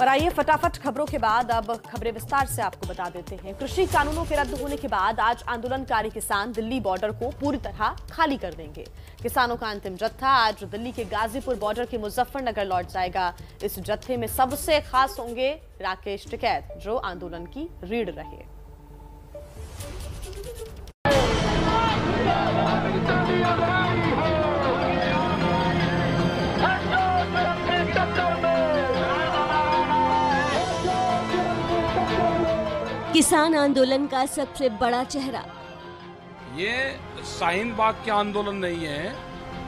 और आइए फटाफट खबरों के बाद अब खबरें विस्तार से आपको बता देते हैं। कृषि कानूनों के रद्द होने के बाद आज आंदोलनकारी किसान दिल्ली बॉर्डर को पूरी तरह खाली कर देंगे। किसानों का अंतिम जत्था आज दिल्ली के गाजीपुर बॉर्डर के मुजफ्फरनगर लौट जाएगा। इस जत्थे में सबसे खास होंगे राकेश टिकैत, जो आंदोलन की रीढ़ रहे। किसान आंदोलन का सबसे बड़ा चेहरा। ये शाहीन बाग के आंदोलन नहीं है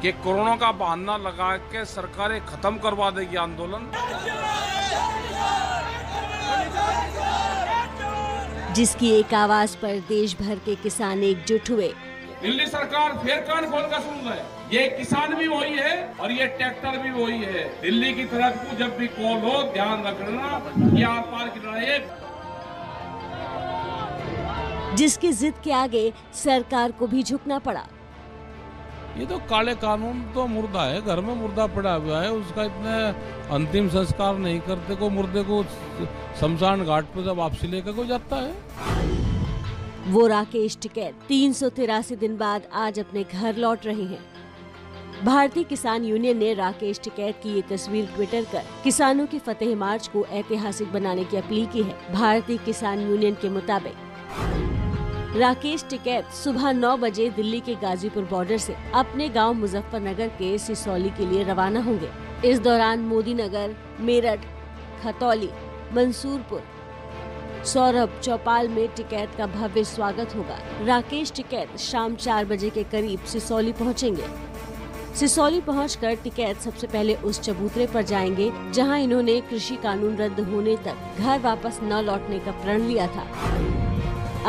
कि कोरोना का बहाना लगा के सरकारें खत्म करवा देगी आंदोलन। जिसकी एक आवाज पर देश भर के किसान एकजुट हुए। दिल्ली सरकार फिर कान खोल कर सुन रहे। ये किसान भी वही है और ये ट्रैक्टर भी वही है। दिल्ली की तरफ को जब भी कॉल हो ध्यान रखना कि आर पार की लड़ाई। जिसकी जिद के आगे सरकार को भी झुकना पड़ा। ये तो काले कानून तो मुर्दा है, घर में मुर्दा पड़ा हुआ है, उसका इतने अंतिम संस्कार नहीं करते को मुर्दे को शमशान घाट पर जब वापसी लेकर को जाता है। वो राकेश टिकैत 383 दिन बाद आज अपने घर लौट रहे हैं। भारतीय किसान यूनियन ने राकेश टिकैत की ये तस्वीर ट्विटर कर किसानों की फतेह मार्च को ऐतिहासिक बनाने की अपील की है। भारतीय किसान यूनियन के मुताबिक राकेश टिकैत सुबह 9 बजे दिल्ली के गाजीपुर बॉर्डर से अपने गांव मुजफ्फरनगर के सिसौली के लिए रवाना होंगे। इस दौरान मोदी नगर, मेरठ, खतौली, मंसूरपुर, सौरभ चौपाल में टिकैत का भव्य स्वागत होगा। राकेश टिकैत शाम 4 बजे के करीब सिसौली पहुंचेंगे। सिसौली पहुंचकर टिकैत सबसे पहले उस चबूतरे पर जाएंगे जहां इन्होंने कृषि कानून रद्द होने तक घर वापस न लौटने का प्रण लिया था।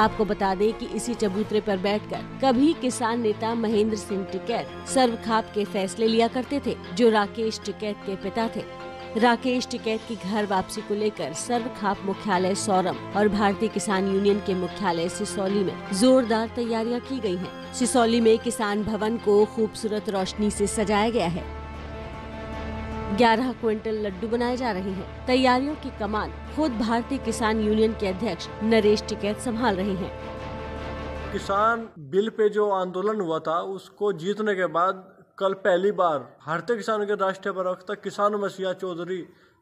आपको बता दें कि इसी चबूतरे पर बैठकर कभी किसान नेता महेंद्र सिंह टिकैत सर्वखाप के फैसले लिया करते थे, जो राकेश टिकैत के पिता थे। राकेश टिकैत की घर वापसी को लेकर सर्वखाप मुख्यालय सौरम और भारतीय किसान यूनियन के मुख्यालय सिसौली में जोरदार तैयारियां की गई हैं। सिसौली में किसान भवन को खूबसूरत रोशनी से सजाया गया है। 11 क्विंटल लड्डू बनाए जा रहे हैं। तैयारियों की कमान खुद भारतीय किसान यूनियन के अध्यक्ष नरेश टिकैत संभाल रहे हैं। किसान बिल पे जो आंदोलन हुआ था उसको जीतने के बाद कल पहली बार भारतीय किसानों के राष्ट्रीय प्रवक्ता किसान मसीहा चौधरी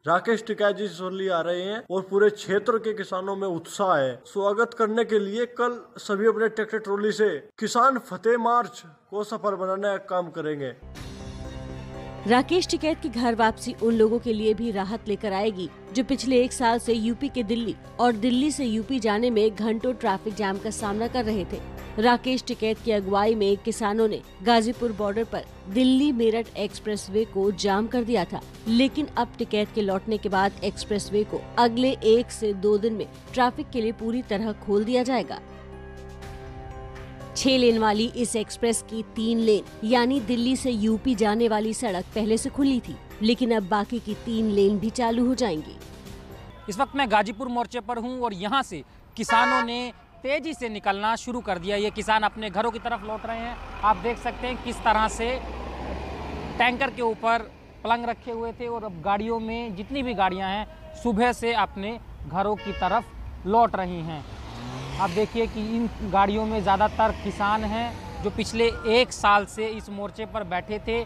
राकेश टिकैत जी सिसौली आ रहे हैं और पूरे क्षेत्र के किसानों में उत्साह है। स्वागत करने के लिए कल सभी अपने ट्रैक्टर ट्रॉली से किसान फतेह मार्च को सफल बनाने का काम करेंगे। राकेश टिकैत की घर वापसी उन लोगों के लिए भी राहत लेकर आएगी जो पिछले एक साल से यूपी के दिल्ली और दिल्ली से यूपी जाने में घंटों ट्रैफिक जाम का सामना कर रहे थे। राकेश टिकैत की अगुवाई में किसानों ने गाजीपुर बॉर्डर पर दिल्ली मेरठ एक्सप्रेसवे को जाम कर दिया था, लेकिन अब टिकैत के लौटने के बाद एक्सप्रेसवे को अगले 1 से 2 दिन में ट्रैफिक के लिए पूरी तरह खोल दिया जाएगा। 6 लेन वाली इस एक्सप्रेस की 3 लेन यानी दिल्ली से यूपी जाने वाली सड़क पहले से खुली थी, लेकिन अब बाकी की 3 लेन भी चालू हो जाएंगी। इस वक्त मैं गाजीपुर मोर्चे पर हूं और यहां से किसानों ने तेजी से निकलना शुरू कर दिया। ये किसान अपने घरों की तरफ लौट रहे हैं। आप देख सकते हैं किस तरह से टैंकर के ऊपर पलंग रखे हुए थे और अब गाड़ियों में जितनी भी गाड़ियाँ हैं सुबह से अपने घरों की तरफ लौट रही हैं। आप देखिए कि इन गाड़ियों में ज़्यादातर किसान हैं जो पिछले 1 साल से इस मोर्चे पर बैठे थे।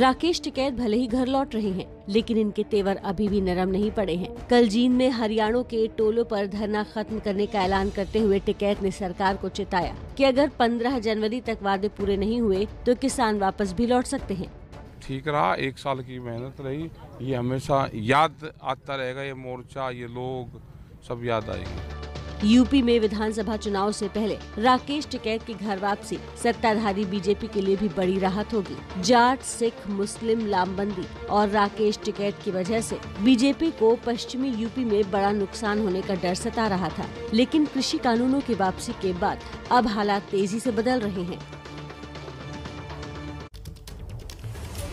राकेश टिकैत भले ही घर लौट रहे हैं, लेकिन इनके तेवर अभी भी नरम नहीं पड़े हैं। कल जींद में हरियाणा के टोलों पर धरना खत्म करने का ऐलान करते हुए टिकैत ने सरकार को चेताया कि अगर 15 जनवरी तक वादे पूरे नहीं हुए तो किसान वापस भी लौट सकते हैं। ठीक रहा, 1 साल की मेहनत रही, ये हमेशा याद आता रहेगा। ये मोर्चा, ये लोग सब याद आएंगे। यूपी में विधानसभा चुनाव से पहले राकेश टिकैत की घर वापसी सत्ताधारी बीजेपी के लिए भी बड़ी राहत होगी। जाट, सिख, मुस्लिम लामबंदी और राकेश टिकैत की वजह से बीजेपी को पश्चिमी यूपी में बड़ा नुकसान होने का डर सता रहा था, लेकिन कृषि कानूनों की वापसी के बाद अब हालात तेजी से बदल रहे हैं।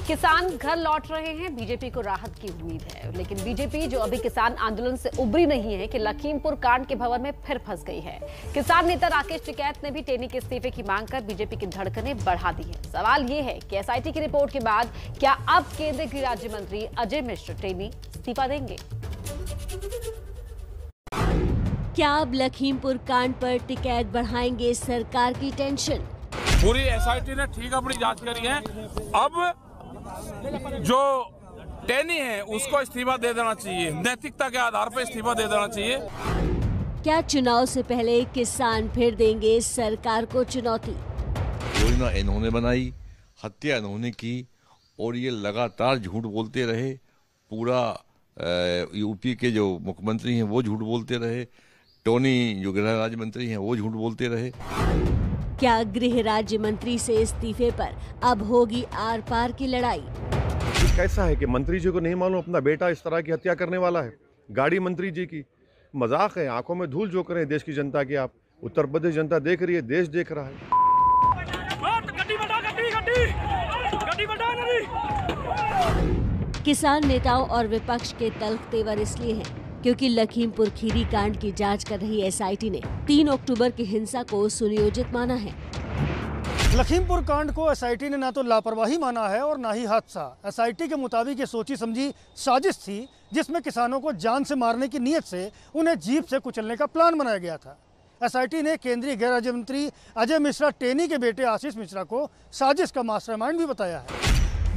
किसान घर लौट रहे हैं, बीजेपी को राहत की उम्मीद है। लेकिन बीजेपी जो अभी किसान आंदोलन से उबरी नहीं है कि लखीमपुर कांड के भंवर में फिर फंस गई है। किसान नेता राकेश टिकैत ने भी टेनी के इस्तीफे की मांग कर बीजेपी की धड़कनें बढ़ा दी है। सवाल ये है कि एसआईटी की रिपोर्ट के बाद क्या अब केंद्रीय गृह राज्य मंत्री अजय मिश्रा टेनी इस्तीफा देंगे? क्या अब लखीमपुर कांड पर टिकैत बढ़ाएंगे सरकार की टेंशन? पूरी एसआईटी ने ठीक अपनी जांच करी है। अब जो टेनी है उसको इस्तीफा दे देना चाहिए, नैतिकता के आधार पर इस्तीफा दे देना चाहिए। क्या चुनाव से पहले किसान फिर देंगे सरकार को चुनौती? योजना इन्होंने बनाई, हत्या इन्होंने की और ये लगातार झूठ बोलते रहे। पूरा यूपी के जो मुख्यमंत्री हैं वो झूठ बोलते रहे, टोनी जो गृह राज्य मंत्री हैं वो झूठ बोलते रहे। क्या गृह राज्य मंत्री से इस्तीफे पर अब होगी आर पार की लड़ाई? कैसा है कि मंत्री जी को नहीं मालूम अपना बेटा इस तरह की हत्या करने वाला है? गाड़ी मंत्री जी की मजाक है, आंखों में धूल झोंक रहे हैं देश की जनता की। आप उत्तर प्रदेश जनता देख रही है, देश देख रहा है। किसान नेताओं और विपक्ष के तल्ख तेवर इसलिए हैं क्योंकि लखीमपुर खीरी कांड की जांच कर रही एसआईटी ने 3 अक्टूबर की हिंसा को सुनियोजित माना है। लखीमपुर कांड को एसआईटी ने ना तो लापरवाही माना है और ना ही हादसा। एसआईटी के मुताबिक ये सोची समझी साजिश थी जिसमें किसानों को जान से मारने की नीयत से उन्हें जीप से कुचलने का प्लान बनाया गया था। एसआईटी ने केंद्रीय गृह राज्य मंत्री अजय मिश्रा टेनी के बेटे आशीष मिश्रा को साजिश का मास्टरमाइंड भी बताया है।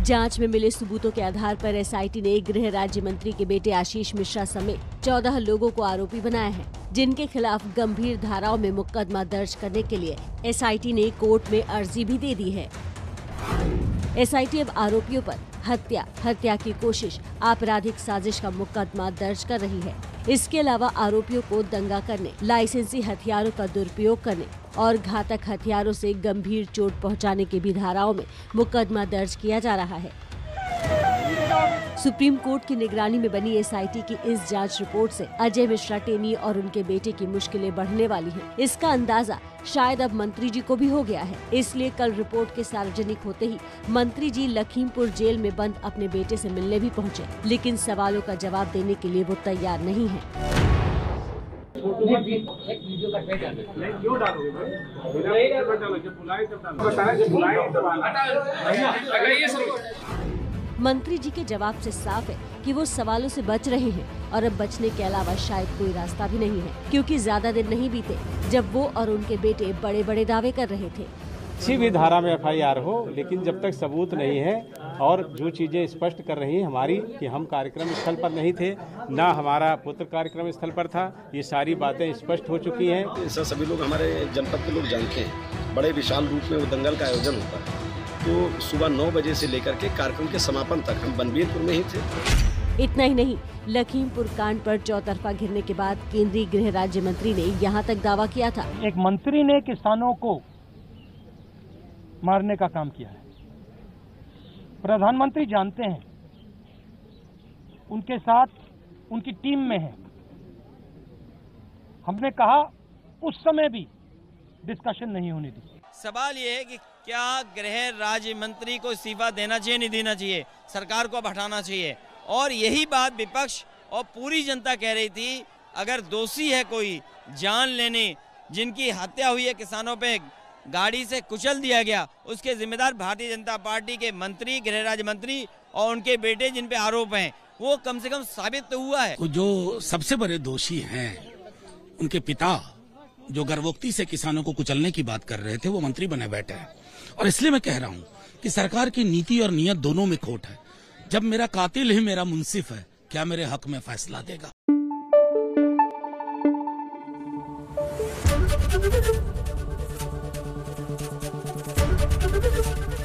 जांच में मिले सबूतों के आधार पर एसआईटी ने गृह राज्य मंत्री के बेटे आशीष मिश्रा समेत 14 लोगों को आरोपी बनाया है, जिनके खिलाफ गंभीर धाराओं में मुकदमा दर्ज करने के लिए एसआईटी ने कोर्ट में अर्जी भी दे दी है। एसआईटी अब आरोपियों पर हत्या की कोशिश, आपराधिक साजिश का मुकदमा दर्ज कर रही है। इसके अलावा आरोपियों को दंगा करने, लाइसेंसी हथियारों का दुरुपयोग करने और घातक हथियारों से गंभीर चोट पहुंचाने के भी धाराओं में मुकदमा दर्ज किया जा रहा है। सुप्रीम कोर्ट की निगरानी में बनी एसआईटी की इस जांच रिपोर्ट से अजय मिश्रा टेनी और उनके बेटे की मुश्किलें बढ़ने वाली हैं। इसका अंदाजा शायद अब मंत्री जी को भी हो गया है, इसलिए कल रिपोर्ट के सार्वजनिक होते ही मंत्री जी लखीमपुर जेल में बंद अपने बेटे से मिलने भी पहुंचे, लेकिन सवालों का जवाब देने के लिए वो तैयार नहीं है। मंत्री जी के जवाब से साफ है कि वो सवालों से बच रहे हैं और अब बचने के अलावा शायद कोई रास्ता भी नहीं है, क्योंकि ज्यादा दिन नहीं बीते जब वो और उनके बेटे बड़े बड़े दावे कर रहे थे। किसी भी धारा में एफआईआर हो, लेकिन जब तक सबूत नहीं है और जो चीज़ें स्पष्ट कर रही हैं हमारी कि हम कार्यक्रम स्थल पर नहीं थे, ना हमारा पुत्र कार्यक्रम स्थल पर था, ये सारी बातें स्पष्ट हो चुकी हैं। सभी लोग हमारे जनपद के लोग जानते हैं, बड़े विशाल रूप में वो दंगल का आयोजन होता है। तो सुबह 9 बजे से लेकर के कार्यक्रम के समापन तक हम बनबीरपुर में ही थे। इतना ही नहीं, लखीमपुर कांड पर चौतरफा घिरने के बाद केंद्रीय गृह राज्य मंत्री ने यहाँ तक दावा किया था। एक मंत्री ने किसानों को मारने का काम किया है। प्रधानमंत्री जानते हैं, उनके साथ उनकी टीम में है। हमने कहा उस समय भी डिस्कशन नहीं होने दी। सवाल ये है कि क्या गृह राज्य मंत्री को इस्तीफा देना चाहिए, नहीं देना चाहिए, सरकार को हटाना चाहिए। और यही बात विपक्ष और पूरी जनता कह रही थी, अगर दोषी है कोई जान लेने जिनकी हत्या हुई है, किसानों पे गाड़ी से कुचल दिया गया, उसके जिम्मेदार भारतीय जनता पार्टी के मंत्री, गृह राज्य मंत्री और उनके बेटे जिन पे आरोप हैं, वो कम से कम साबित तो हुआ है। जो सबसे बड़े दोषी हैं, उनके पिता जो गर्वोक्ति से किसानों को कुचलने की बात कर रहे थे, वो मंत्री बने बैठे हैं। और इसलिए मैं कह रहा हूँ कि सरकार की नीति और नीयत दोनों में खोट है। जब मेरा कातिल ही मेरा मुंसिफ है, क्या मेरे हक में फैसला देगा?